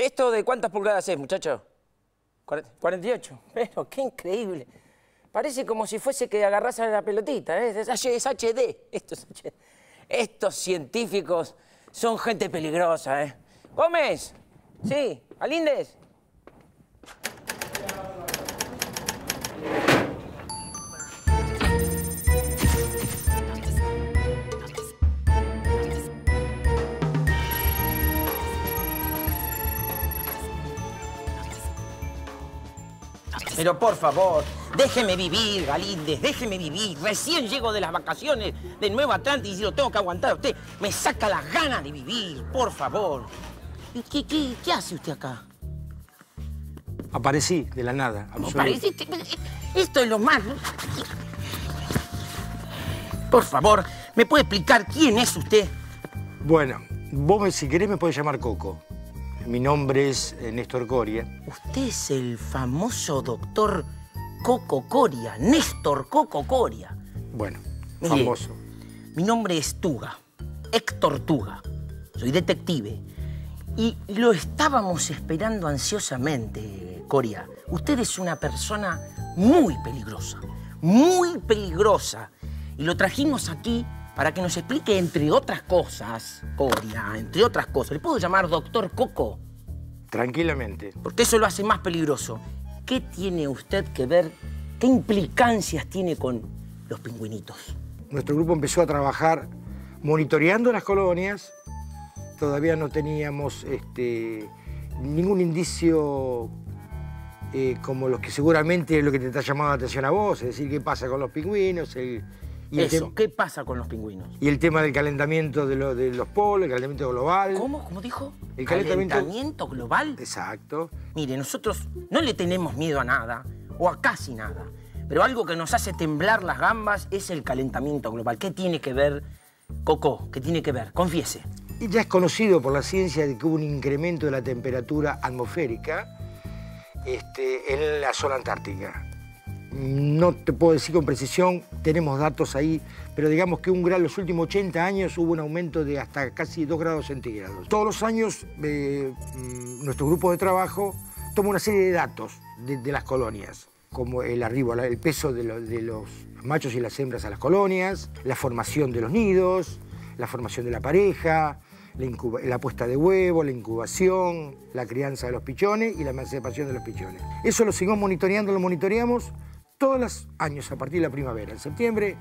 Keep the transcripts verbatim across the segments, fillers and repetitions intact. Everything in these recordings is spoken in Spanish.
¿Esto de cuántas pulgadas es, muchacho? cuarenta y ocho. Pero qué increíble. Parece como si fuese que agarrase la pelotita, ¿eh? Es, es H D. Esto es H D. Estos científicos son gente peligrosa, ¿eh? Gómez. Sí, Alíndez. Pero por favor, déjeme vivir, Galíndez, déjeme vivir. Recién llego de las vacaciones de Nuevo Atlántico y si lo tengo que aguantar a usted, me saca las ganas de vivir, por favor. ¿Qué, qué, qué hace usted acá? Aparecí de la nada, absolutamente. Esto es lo más... Por favor, ¿me puede explicar quién es usted? Bueno, vos si querés me podés llamar Coco. Mi nombre es Néstor Coria. Usted es el famoso doctor Coco Coria, Néstor Coco Coria. Bueno, famoso. Mire, mi nombre es Tuga, Héctor Tuga. Soy detective. Y lo estábamos esperando ansiosamente, Coria. Usted es una persona muy peligrosa, muy peligrosa. Y lo trajimos aquí para que nos explique, entre otras cosas, Coria, entre otras cosas. ¿Le puedo llamar doctor Coco? Tranquilamente. Porque eso lo hace más peligroso. ¿Qué tiene usted que ver, qué implicancias tiene con los pingüinitos? Nuestro grupo empezó a trabajar monitoreando las colonias. Todavía no teníamos este, ningún indicio eh, como los que seguramente es lo que te está llamando la atención a vos, es decir, qué pasa con los pingüinos, el... Y eso, ¿qué pasa con los pingüinos? Y el tema del calentamiento de, lo, de los polos, el calentamiento global. ¿Cómo? ¿Cómo dijo? El calentamiento... ¿Calentamiento global? Exacto. Mire, nosotros no le tenemos miedo a nada, o a casi nada, pero algo que nos hace temblar las gambas es el calentamiento global. ¿Qué tiene que ver, Coco? ¿Qué tiene que ver? Confiese. Y ya es conocido por la ciencia de que hubo un incremento de la temperatura atmosférica este, en la zona antártica. No te puedo decir con precisión, tenemos datos ahí, pero digamos que un grado, los últimos ochenta años hubo un aumento de hasta casi dos grados centígrados. Todos los años eh, nuestro grupo de trabajo toma una serie de datos de, de las colonias, como el arribo, el peso de, lo, de los machos y las hembras a las colonias, la formación de los nidos, la formación de la pareja, la, incuba, la puesta de huevo, la incubación, la crianza de los pichones y la emancipación de los pichones. Eso lo seguimos monitoreando, lo monitoreamos todos los años, a partir de la primavera. En septiembre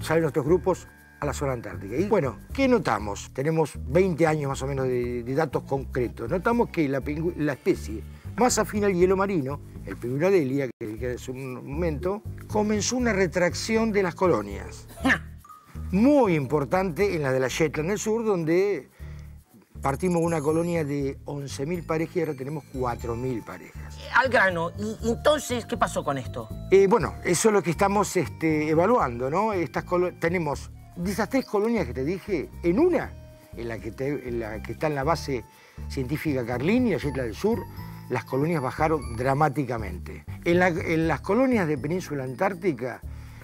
salen nuestros grupos a la zona antártica. Y bueno, ¿qué notamos? Tenemos veinte años más o menos de, de datos concretos. Notamos que la, la especie más afín al hielo marino, el pingüino Adelia, que, que es un momento, comenzó una retracción de las colonias. Muy importante en la de la Shetland del sur, donde partimos una colonia de once mil parejas y ahora tenemos cuatro mil parejas. Al grano, ¿y entonces qué pasó con esto? Eh, bueno, eso es lo que estamos este, evaluando, ¿no? Estas tenemos de esas tres colonias que te dije, en una, en la que, te, en la que está en la base científica Carlini, la Shetland del sur, las colonias bajaron dramáticamente. En, la, en las colonias de Península Antártica,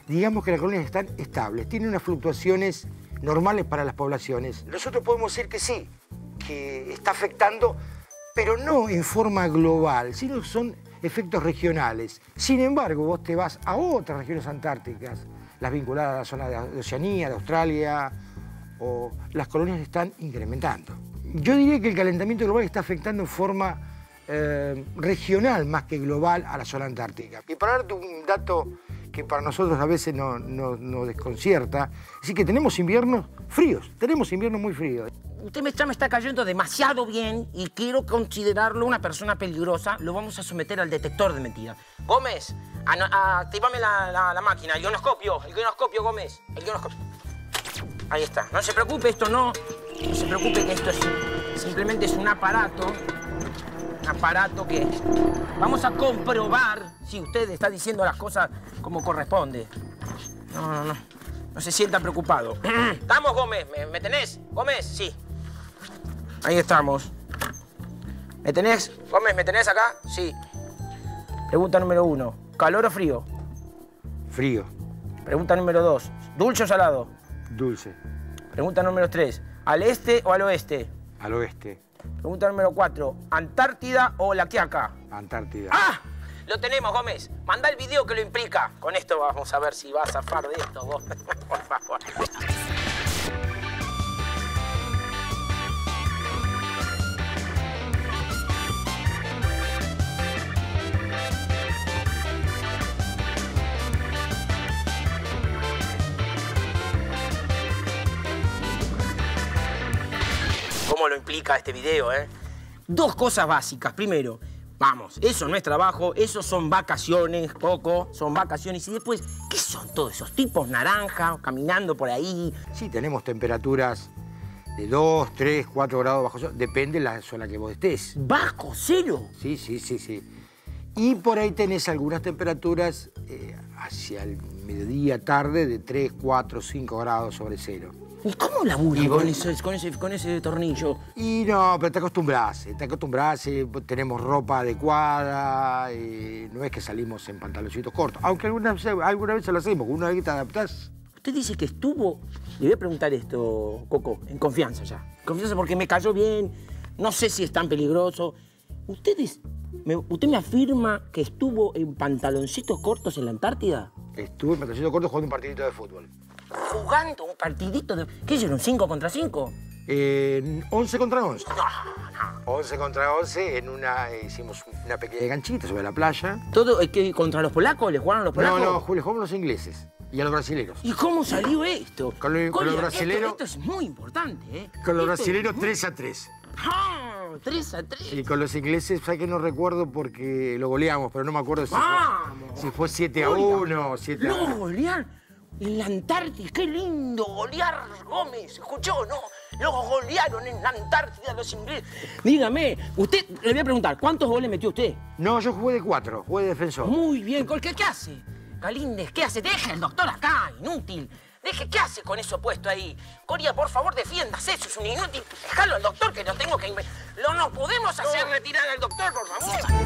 digamos que las colonias están estables, tienen unas fluctuaciones normales para las poblaciones. Nosotros podemos decir que sí, que está afectando, pero no en forma global, sino son efectos regionales. Sin embargo, vos te vas a otras regiones antárticas, las vinculadas a la zona de Oceanía, de Australia, o las colonias están incrementando. Yo diría que el calentamiento global está afectando en forma eh, regional más que global a la zona antártica. Y para darte un dato que para nosotros a veces nos no, no desconcierta, así que tenemos inviernos fríos, tenemos inviernos muy fríos. Usted me está, me está cayendo demasiado bien y quiero considerarlo una persona peligrosa. Lo vamos a someter al detector de mentiras. Gómez, activame la, la, la máquina, el guionoscopio, el guionoscopio, Gómez, el guionoscopio. Ahí está. No se preocupe, esto no, no se preocupe que esto es, simplemente es un aparato, un aparato que vamos a comprobar si usted está diciendo las cosas como corresponde. No, no, no, no se sienta preocupado. ¿Estamos, Gómez? ¿Me, me tenés? Gómez, sí. Ahí estamos. ¿Me tenés? Gómez, ¿me tenés acá? Sí. Pregunta número uno. ¿Calor o frío? Frío. Pregunta número dos. ¿Dulce o salado? Dulce. Pregunta número tres. ¿Al este o al oeste? Al oeste. Pregunta número cuatro. ¿Antártida o la Quiaca? Antártida. ¡Ah! Lo tenemos, Gómez. Mandá el video que lo implica. Con esto vamos a ver si va a zafar de esto, Gómez. Por favor. ¿Cómo lo implica este video, eh? Dos cosas básicas. Primero, vamos, eso no es trabajo, eso son vacaciones, Coco, son vacaciones. Y después, ¿qué son todos esos tipos naranja caminando por ahí? Sí, tenemos temperaturas de dos, tres, cuatro grados bajo cero. Depende de la zona que vos estés. ¿Bajo cero? Sí, sí, sí, sí. Y por ahí tenés algunas temperaturas eh, hacia el mediodía, tarde, de tres, cuatro, cinco grados sobre cero. ¿Y cómo laburas con, con, ese, con ese tornillo? Y no, pero te acostumbrás, te acostumbrás, eh, tenemos ropa adecuada, eh, no es que salimos en pantaloncitos cortos, aunque alguna, alguna vez lo hacemos, una vez que te adaptás. Usted dice que estuvo, le voy a preguntar esto, Coco, en confianza ya, confianza porque me cayó bien, no sé si es tan peligroso. ¿Ustedes, me, usted me afirma que estuvo en pantaloncitos cortos en la Antártida? Estuve en pantaloncitos cortos jugando un partidito de fútbol. Jugando un partidito de... ¿Qué hicieron? ¿cinco contra cinco? Eh, once contra once. No, no. once contra once, en una, eh, hicimos una pequeña ganchita sobre la playa. ¿Todo eh, que contra los polacos? ¿Le jugaron los polacos? No, no, le jugamos a los ingleses y a los brasileños. ¿Y cómo salió esto? Con, lo, con los brasileños... Esto, esto es muy importante, ¿eh? Con los esto brasileños muy... tres a tres. ¡Ah! tres a tres. Y con los ingleses, ya que no recuerdo porque lo goleamos, pero no me acuerdo si ¡vamos! Fue, si fue siete a uno, siete a... ¿Lo golearon? En la Antártida, qué lindo golear, Gómez, ¿escuchó, no? Los golearon en la Antártida los ingleses. Dígame, usted, le voy a preguntar, ¿cuántos goles metió usted? No, yo jugué de cuatro, jugué de defensor. Muy bien, ¿qué, qué hace? Galíndez, ¿qué hace? Deja el doctor acá, inútil. Deje, ¿qué hace con eso puesto ahí? Coria, por favor, defiéndase, eso es un inútil. Déjalo al doctor que lo tengo que... No, no podemos hacer retirar al doctor, por favor.